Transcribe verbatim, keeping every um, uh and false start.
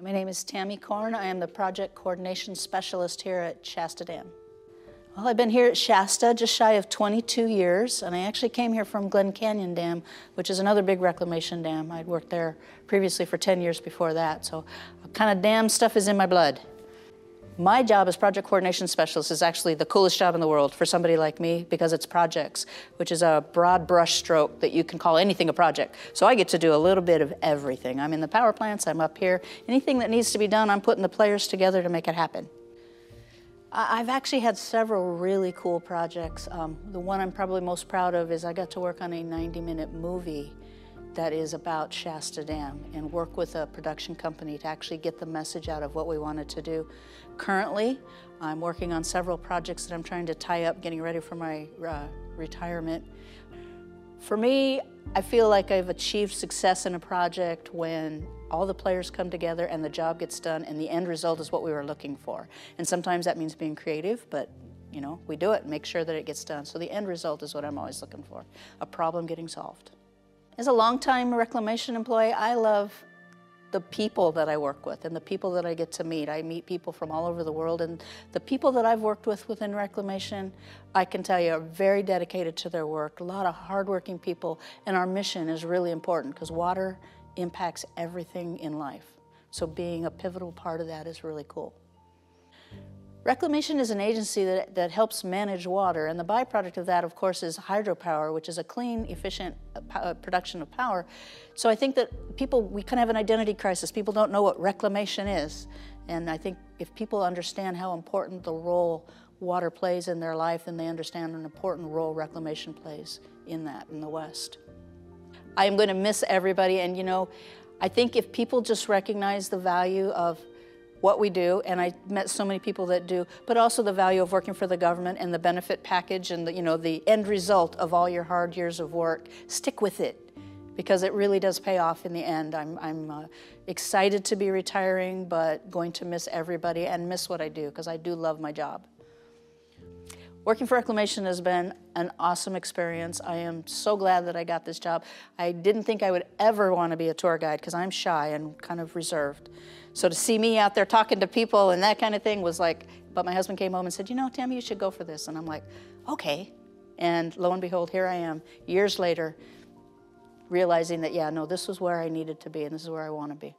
My name is Tami Corn. I am the Project Coordination Specialist here at Shasta Dam. Well, I've been here at Shasta just shy of twenty-two years, and I actually came here from Glen Canyon Dam, which is another big reclamation dam. I'd worked there previously for ten years before that, so kind of dam stuff is in my blood. My job as Project Coordination Specialist is actually the coolest job in the world for somebody like me because it's projects, which is a broad brush stroke that you can call anything a project. So I get to do a little bit of everything. I'm in the power plants, I'm up here. Anything that needs to be done, I'm putting the players together to make it happen. I've actually had several really cool projects. Um, the one I'm probably most proud of is I got to work on a ninety minute movie that is about Shasta Dam and work with a production company to actually get the message out of what we wanted to do. Currently, I'm working on several projects that I'm trying to tie up, getting ready for my uh, retirement. For me, I feel like I've achieved success in a project when all the players come together and the job gets done and the end result is what we were looking for. And sometimes that means being creative, but you know, we do it and make sure that it gets done. So the end result is what I'm always looking for, a problem getting solved. As a longtime reclamation employee, I love the people that I work with and the people that I get to meet. I meet people from all over the world, and the people that I've worked with within reclamation, I can tell you, are very dedicated to their work, a lot of hardworking people, and our mission is really important because water impacts everything in life. So being a pivotal part of that is really cool. Reclamation is an agency that, that helps manage water, and the byproduct of that, of course, is hydropower, which is a clean, efficient uh, production of power. So I think that people, we kind of have an identity crisis. People don't know what reclamation is, and I think if people understand how important the role water plays in their life, then they understand an important role reclamation plays in that in the West. I am going to miss everybody, and you know, I think if people just recognize the value of what we do, and I met so many people that do, but also the value of working for the government and the benefit package and the, you know, the end result of all your hard years of work. Stick with it, because it really does pay off in the end. I'm, I'm uh, excited to be retiring, but going to miss everybody and miss what I do, because I do love my job. Working for Reclamation has been an awesome experience. I am so glad that I got this job. I didn't think I would ever want to be a tour guide because I'm shy and kind of reserved. So to see me out there talking to people and that kind of thing was like, but my husband came home and said, you know, Tami, you should go for this. And I'm like, okay. And lo and behold, here I am years later realizing that, yeah, no, this was where I needed to be and this is where I want to be.